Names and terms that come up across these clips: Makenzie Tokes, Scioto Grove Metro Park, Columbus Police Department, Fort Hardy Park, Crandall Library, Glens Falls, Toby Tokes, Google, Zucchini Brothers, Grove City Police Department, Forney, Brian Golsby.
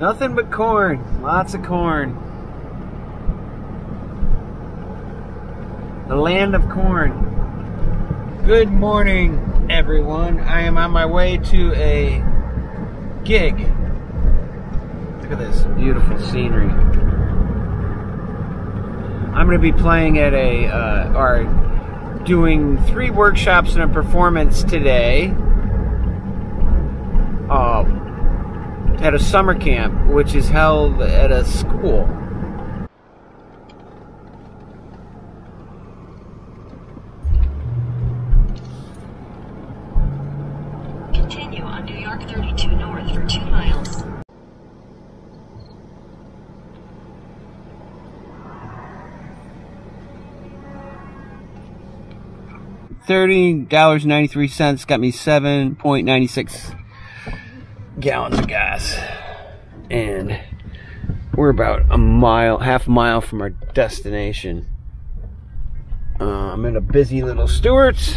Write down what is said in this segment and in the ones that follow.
Nothing but corn. Lots of corn. The land of corn. Good morning, everyone. I am on my way to a gig. Look at this beautiful scenery. I'm going to be playing at a, or doing 3 workshops and a performance today. At a summer camp, which is held at a school. Continue on New York 32 North for 2 miles. $30.93 got me 7.96 gallons of gas, and we're about a mile, half mile from our destination. I'm in a busy little Stewart's.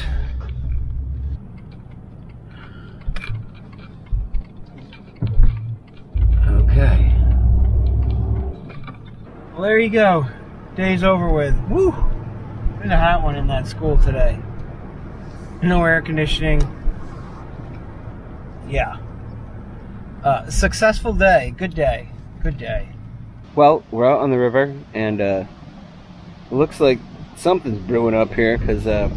Okay. Well, there you go. Day's over with. Woo! Been a hot one in that school today. No air conditioning. Yeah. Successful day. Good day. Good day. Well, we're out on the river, and looks like something's brewing up here because the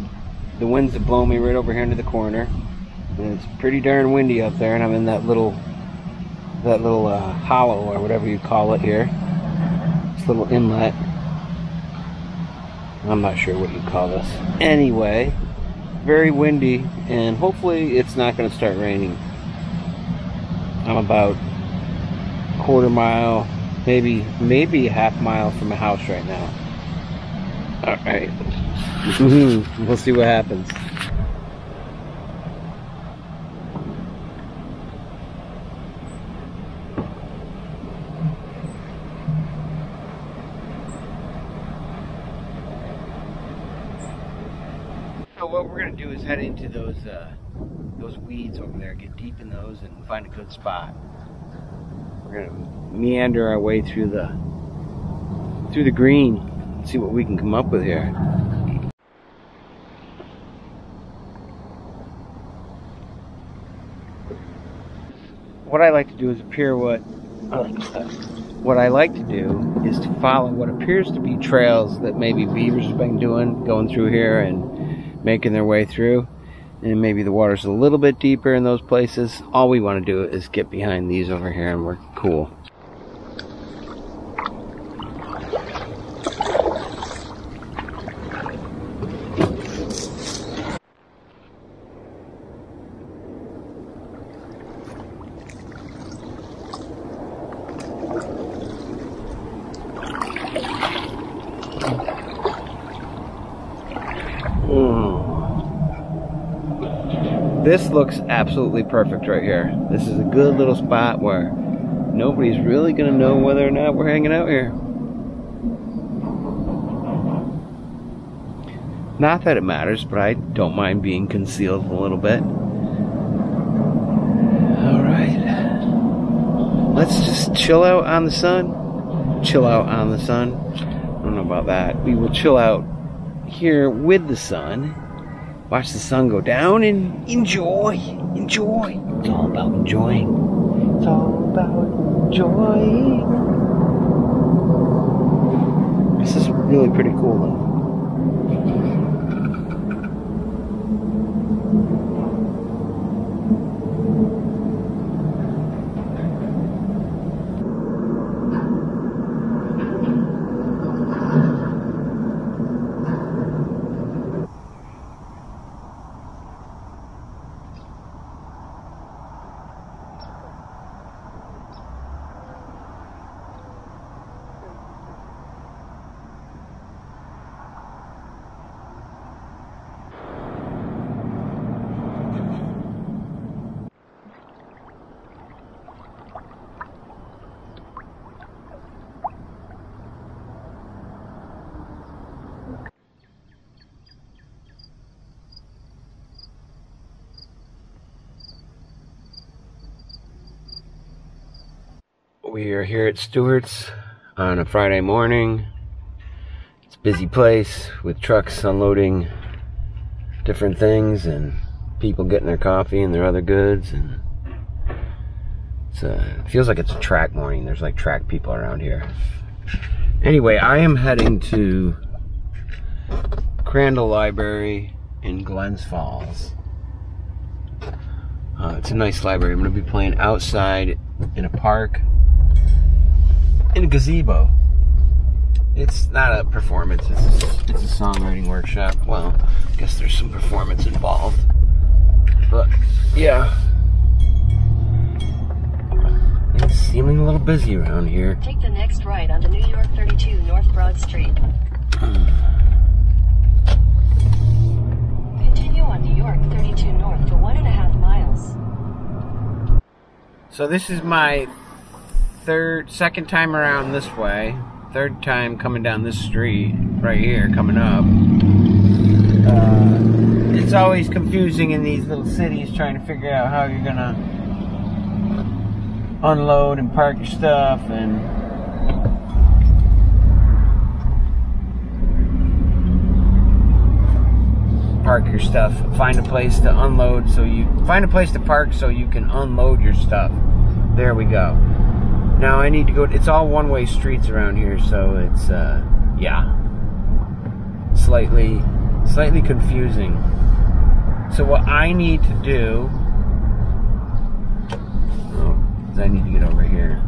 winds have blown me right over here into the corner, and it's pretty darn windy up there, and I'm in that little hollow or whatever you call it here. This little inlet. I'm not sure what you call this. Anyway, very windy, and hopefully it's not going to start raining. I'm about a quarter mile, maybe a half mile from my house right now. All right, we'll see what happens. So what we're gonna do is head into those weeds over there, get deep in those and find a good spot. We're gonna meander our way through the green and see what we can come up with here. What I like to do is follow what appears to be trails that maybe beavers have been going through here and making their way through. And maybe the water's a little bit deeper in those places. All we want to do is get behind these over here and we're cool. This looks absolutely perfect right here. This is a good little spot where nobody's really gonna know whether or not we're hanging out here. Not that it matters, but I don't mind being concealed a little bit. All right. Let's just chill out on the sun. Chill out on the sun. I don't know about that. We will chill out here with the sun. Watch the sun go down and enjoy. Enjoy. It's all about enjoying. It's all about enjoying. This is really pretty cool we are here at Stewart's on a Friday morning. It's a busy place with trucks unloading different things and people getting their coffee and their other goods, and it feels like it's a track morning. There's like track people around here. Anyway, I am heading to Crandall Library in Glens Falls. It's a nice library. I'm going to be playing outside in a park, in a gazebo. It's not a performance, it's a songwriting workshop. Well, I guess there's some performance involved. But, yeah. It's seeming a little busy around here. Take the next right onto New York 32 North Broad Street. Continue on New York 32 North for 1.5 miles. So this is my second time around this way. Third time coming down this street right here, coming up. It's always confusing in these little cities trying to figure out how you're gonna unload and park your stuff, and find a place to unload, so you find a place to park so you can unload your stuff. There we go. Now I need to go. It's all one-way streets around here, so it's yeah, slightly confusing. So what I need to do is I need to get over here.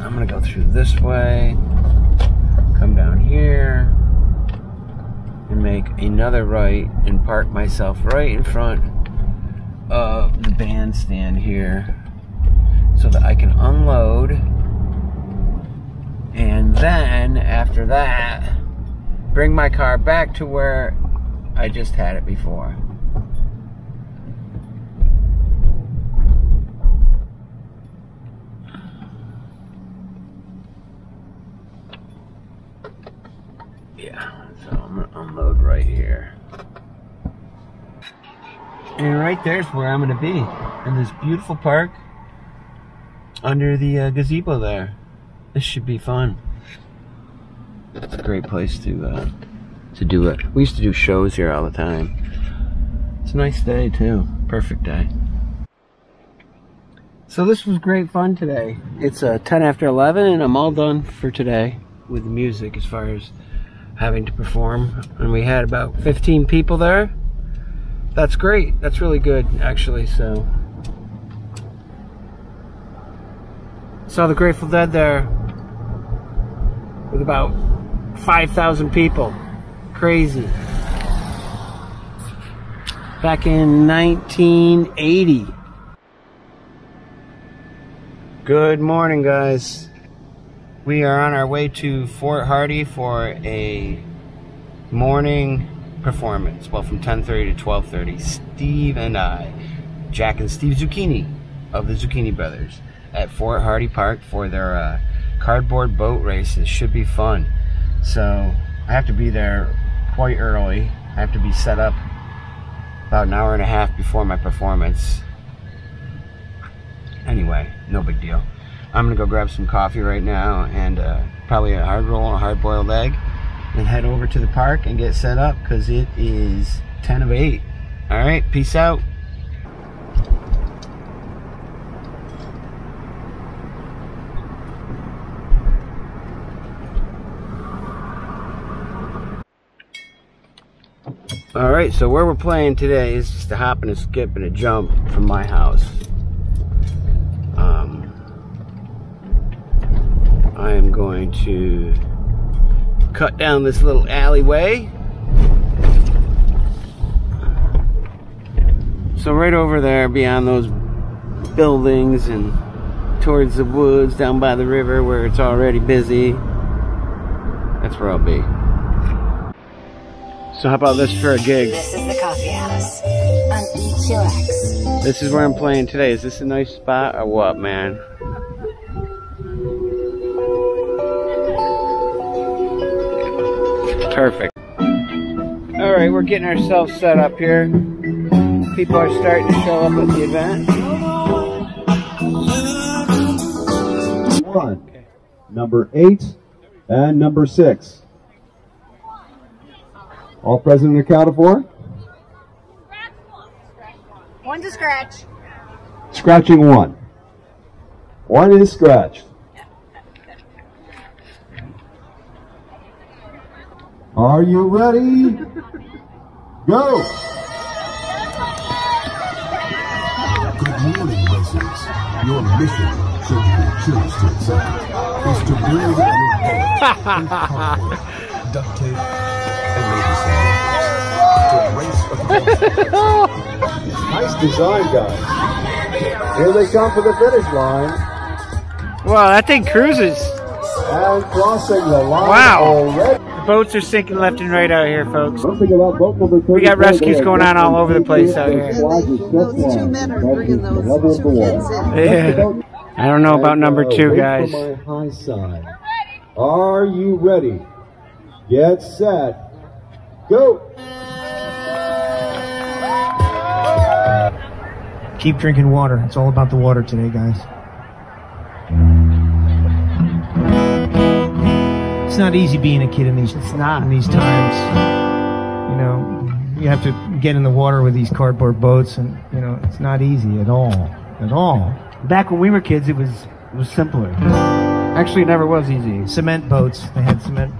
I'm gonna go through this way, come down here, and make another right and park myself right in front of the bandstand here, so that I can unload, and then after that bring my car back to where I just had it before. Yeah, so I'm gonna unload right here, and right there's where I'm gonna be, in this beautiful park under the gazebo there. This should be fun. It's a great place to do it. We used to do shows here all the time. It's a nice day too. Perfect day. So this was great fun today. It's 10 after 11 and I'm all done for today with the music as far as having to perform. And we had about 15 people there. That's great. That's really good actually. So saw the Grateful Dead there with about 5,000 people. Crazy. Back in 1980. Good morning, guys. We are on our way to Fort Hardy for a morning performance. Well, from 10:30 to 12:30. Steve and I, Jack and Steve Zucchini of the Zucchini Brothers, at Fort Hardy Park for their cardboard boat races. Should be fun. So I have to be there quite early. I have to be set up about an hour and a half before my performance. Anyway, no big deal. I'm gonna go grab some coffee right now and probably a hard roll and a hard boiled egg, and head over to the park and get set up, because it is 10 of 8. All right, peace out. Alright, so where we're playing today is just a hop and a skip and a jump from my house. I am going to cut down this little alleyway. So right over there beyond those buildings and towards the woods down by the river where it's already busy, that's where I'll be. So how about this for a gig? This is the coffee house on EQX. This is where I'm playing today. Is this a nice spot or what, man? Perfect. Alright, we're getting ourselves set up here. People are starting to show up at the event. 1, number 8, and number 6. All present and accounted for? One to scratch. Scratching 1. 1 is scratched. Are you ready? Go! Good morning, racers. Your mission, should you choose to accept, is to bring your duct tape, and maybe some to race across. Nice design, guys. Here they come for the finish line. Wow, that thing cruises. And crossing the line already. The boats are sinking left and right out here, folks. We got rescues going on all over the place out here. Those 2 men are bringing those 2 kids in. Yeah. I don't know about number 2, guys. Are you ready? Get set. Go! Keep drinking water. It's all about the water today, guys. It's not easy being a kid in these times. You know, you have to get in the water with these cardboard boats, and you know it's not easy at all. At all. Back when we were kids, it was simpler. Actually, it never was easy. Cement boats. They had cement.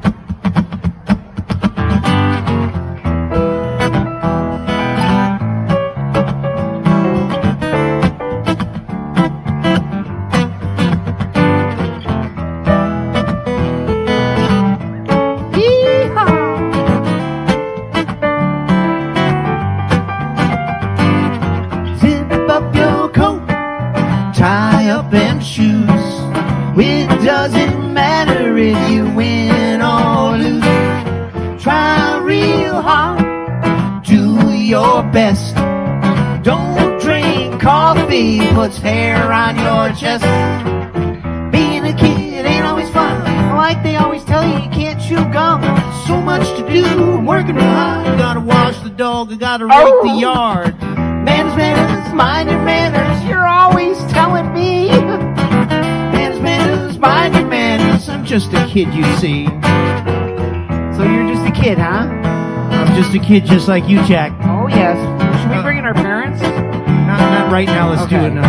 Best. Don't drink coffee, puts hair on your chest. Being a kid ain't always fun. Like they always tell you, you can't chew gum. So much to do, working hard. Gotta wash the dog, you gotta rake the yard. Man's manners, mind your manners, you're always telling me. Man's manners, mind your manners, I'm just a kid, you see. So you're just a kid, huh? I'm just a kid just like you, Jack. Oh, yes. Should we bring in our parents? Not right now. Let's do it now.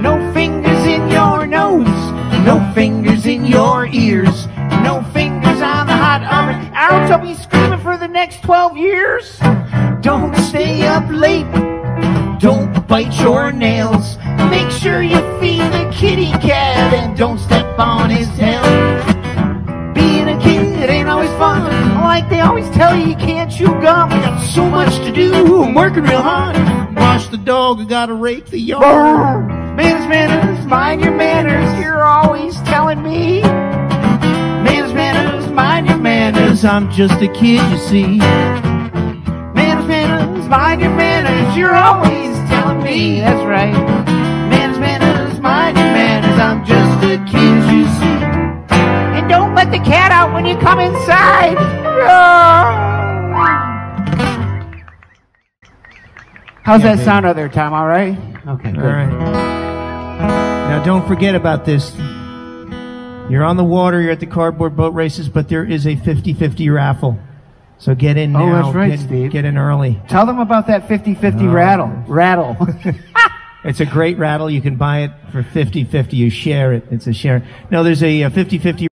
No fingers in your nose. No fingers in your ears. No fingers on the hot oven. Ouch, I'll be screaming for the next 12 years. Don't stay up late. Don't bite your nails. Make sure you feed the kitty cat and don't step on his tail. Being a kid ain't always fun. Like they always tell you, you can't chew gum. We got so much to do, I'm working real hard. Wash the dog, you gotta rake the yard. Man's manners, mind your manners, you're always telling me. Man's manners, mind your manners, I'm just a kid, you see. Man's manners, mind your manners, you're always telling me. That's right. Man's manners, mind your manners, I'm just a kid, you see. And don't let the cat out when you come inside. How's that sound out there, Tom? All right? Okay, good. All right. Now, don't forget about this. You're on the water. You're at the cardboard boat races, but there is a 50-50 raffle. So get in now. Oh, that's right, Steve. Get in early. Tell them about that 50-50 rattle. It's a great rattle. You can buy it for 50-50. You share it. It's a share. No, there's a 50-50.